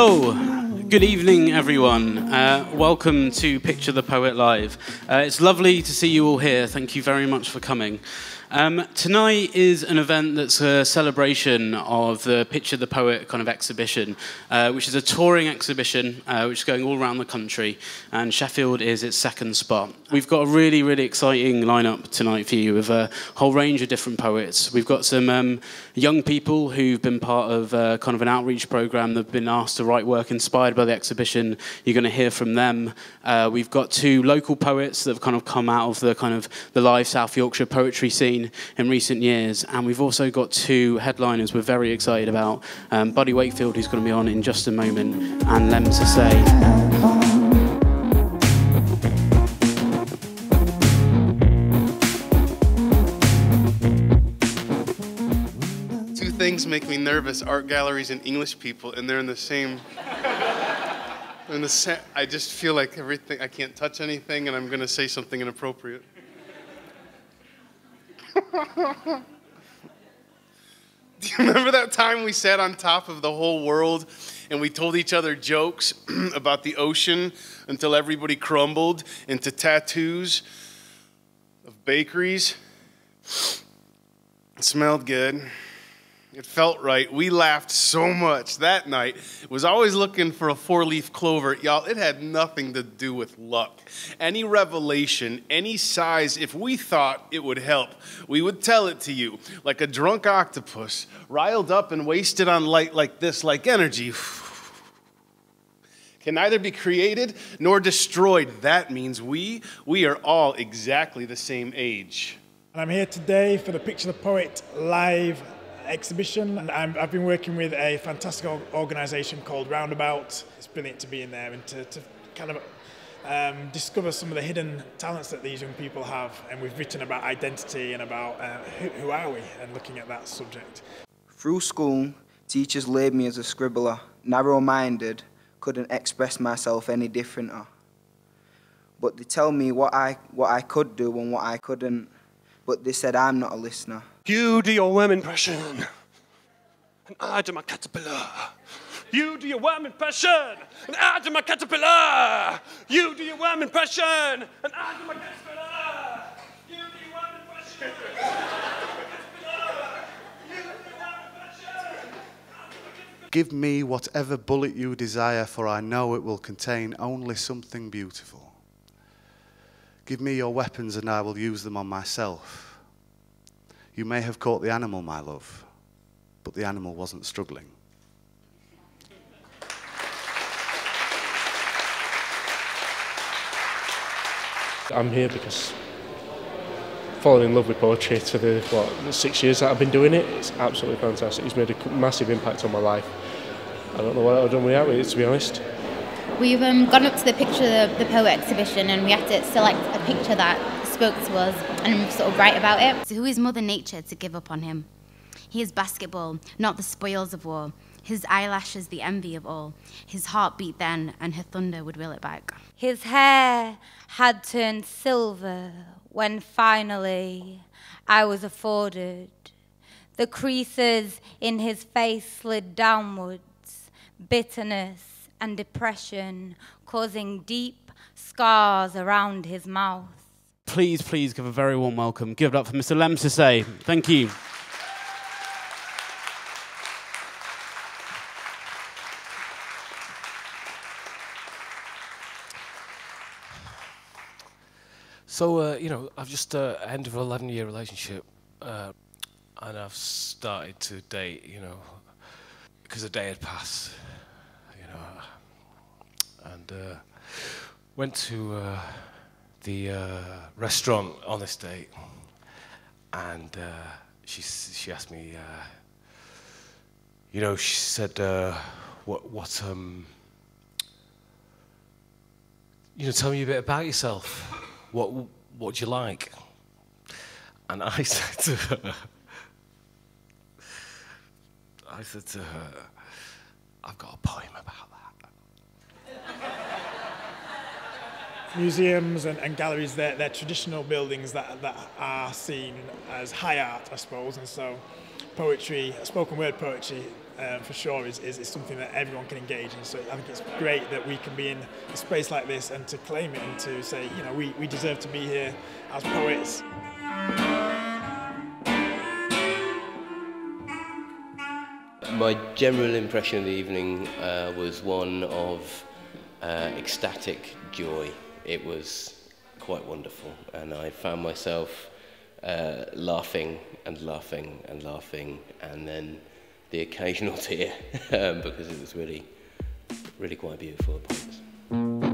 Hello, good evening everyone. Welcome to Picture the Poet Live. It's lovely to see you all here. Thank you very much for coming. Tonight is an event that's a celebration of the Picture the Poet kind of exhibition, which is a touring exhibition which is going all around the country, and Sheffield is its second spot. We've got a really, really exciting lineup tonight for you with a whole range of different poets. We've got some young people who've been part of kind of an outreach program that have been asked to write work inspired by the exhibition. You're going to hear from them. We've got two local poets that have kind of come out of the live South Yorkshire poetry scene in recent years, and we've also got two headliners we're very excited about, Buddy Wakefield, who's going to be on in just a moment, and Lemn Sissay. Two things make me nervous: art galleries and English people, and they're in the same. I just feel like everything. I can't touch anything, and I'm going to say something inappropriate. Do you remember that time we sat on top of the whole world and we told each other jokes about the ocean until everybody crumbled into tattoos of bakeries? It smelled good. It felt right. We laughed so much that night. It was always looking for a four-leaf clover. Y'all, it had nothing to do with luck. Any revelation, any size, if we thought it would help, we would tell it to you. Like a drunk octopus, riled up and wasted on light like this, like energy. Can neither be created nor destroyed. That means we are all exactly the same age. And I'm here today for the Picture the Poet Live exhibition, and I've been working with a fantastic organisation called Roundabout. It's brilliant to be in there and to kind of discover some of the hidden talents that these young people have, and we've written about identity and about who are we, and looking at that subject. Through school, teachers labelled me as a scribbler, narrow-minded, couldn't express myself any differenter. But they tell me what I could do and what I couldn't, but they said I'm not a listener. You do your worm impression, and I do my caterpillar. You do your worm impression, and I do my caterpillar. You do your worm impression, and I do my caterpillar. You do your worm impression, caterpillar. You do your worm impression, I do my caterpillar. Give me whatever bullet you desire, for I know it will contain only something beautiful. Give me your weapons, and I will use them on myself. You may have caught the animal, my love, but the animal wasn't struggling. I'm here because I've fallen in love with poetry for the, what, 6 years that I've been doing it. It's absolutely fantastic. It's made a massive impact on my life. I don't know what I've done without it, to be honest. We've gone up to the Picture the Poet exhibition, and we had to select a picture that spoke to us and sort of write about it. So who is Mother Nature to give up on him? He is basketball, not the spoils of war. His eyelashes the envy of all. His heart beat then, and her thunder would will it back. His hair had turned silver when finally I was afforded. The creases in his face slid downwards, bitterness and depression causing deep scars around his mouth. Please, please give a very warm welcome. Give it up for Mr. Lemn Sissay. Thank you. So, you know, I've just ended an 11-year relationship, and I've started to date, you know, because a day had passed, you know, and went to the restaurant on this date, and she asked me, you know, she said, you know, tell me a bit about yourself. What do you like? And I said to her, I've got a poem about that. Museums and galleries, they're traditional buildings that are seen as high art, I suppose, and so poetry, spoken word poetry, for sure is something that everyone can engage in. So I think it's great that we can be in a space like this and to claim it and to say, you know, we deserve to be here as poets. My general impression of the evening was one of ecstatic joy. It was quite wonderful, and I found myself laughing and laughing and laughing, and then the occasional tear because it was really, really quite beautiful at points.